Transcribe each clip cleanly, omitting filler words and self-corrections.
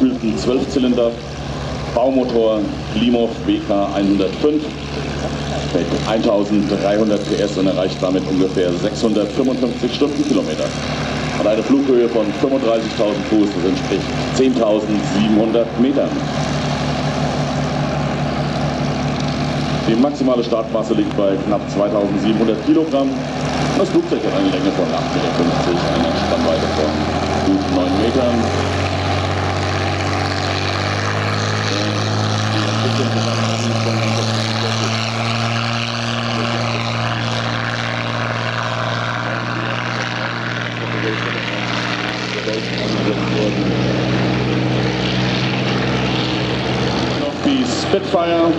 abgekühlten 12-Zylinder Baumotor Limov bk 105 mit 1300 PS und erreicht damit ungefähr 655 Stundenkilometer. Hat eine Flughöhe von 35.000 Fuß, das entspricht 10.700 Metern. Die maximale Startmasse liegt bei knapp 2.700 Kilogramm. Das Flugzeug hat eine Länge von 8,50 m, eine Spannweite von gut 9 Metern. Noch die Spitfire.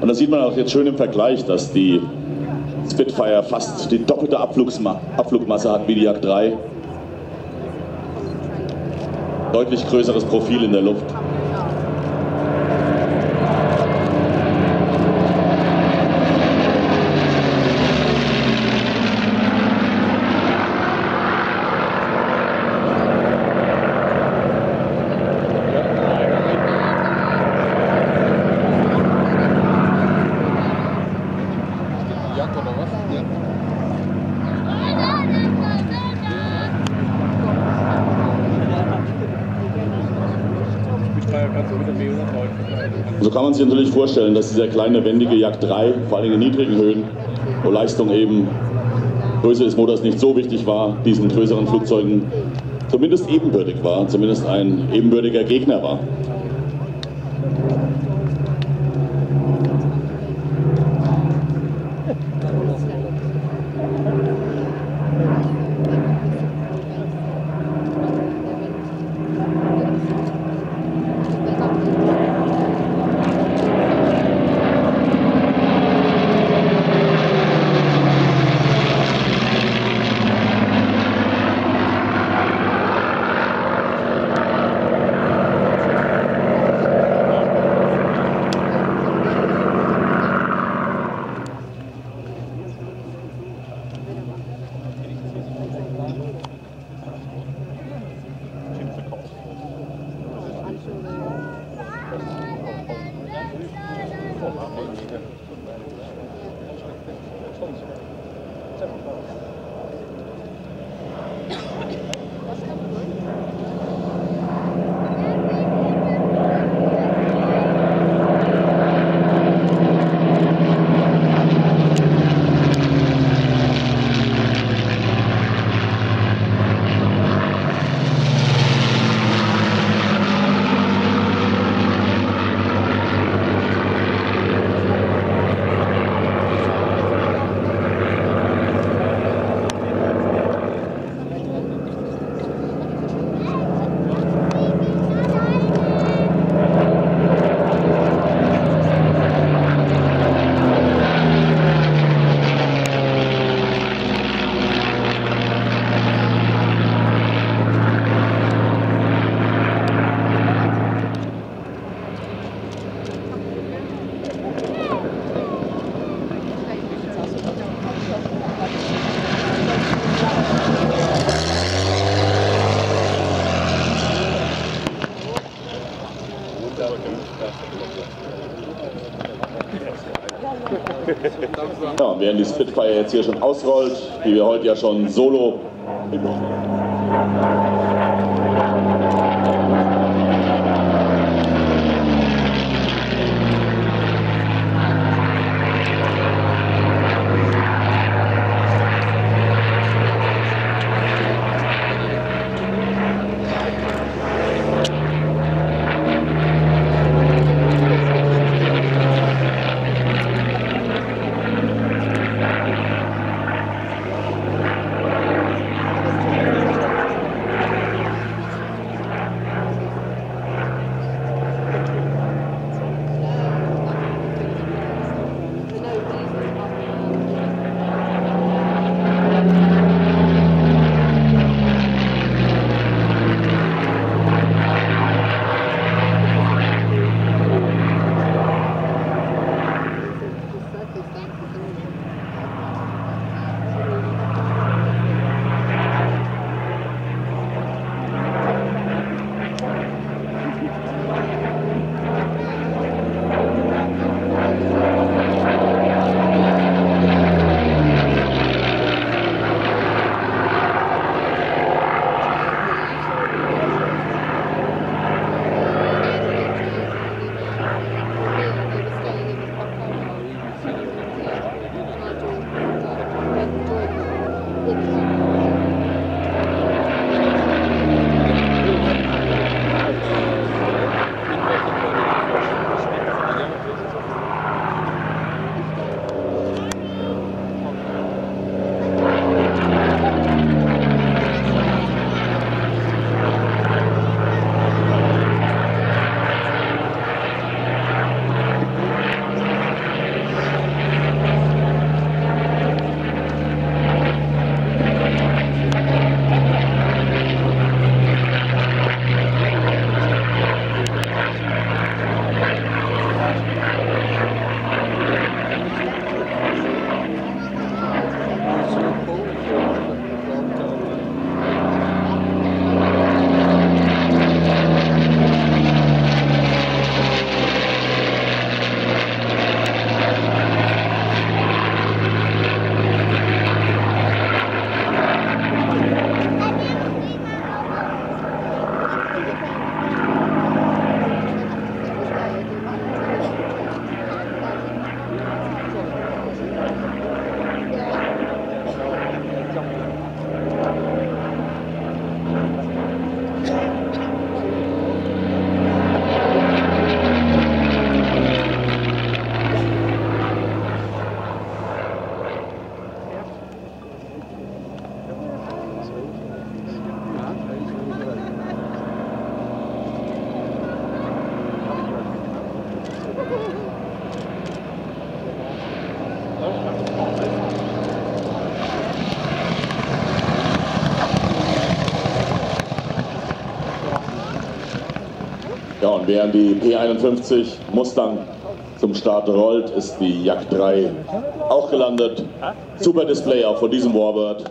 Und das sieht man auch jetzt schön im Vergleich, dass die Spitfire fast die doppelte Abflugmasse hat wie die Yak-3. Deutlich größeres Profil in der Luft. So kann man sich natürlich vorstellen, dass dieser kleine, wendige Yak-3, vor allem in niedrigen Höhen, wo Leistung eben, Größe des Motors nicht so wichtig war, diesen größeren Flugzeugen zumindest ebenbürtig war, zumindest ein ebenbürtiger Gegner war. Ja, während die Spitfire jetzt hier schon ausrollt, die wir heute ja schon solo im Ja, und während die P51 Mustang zum Start rollt, ist die Yak-3 auch gelandet. Super Display auch von diesem Warbird.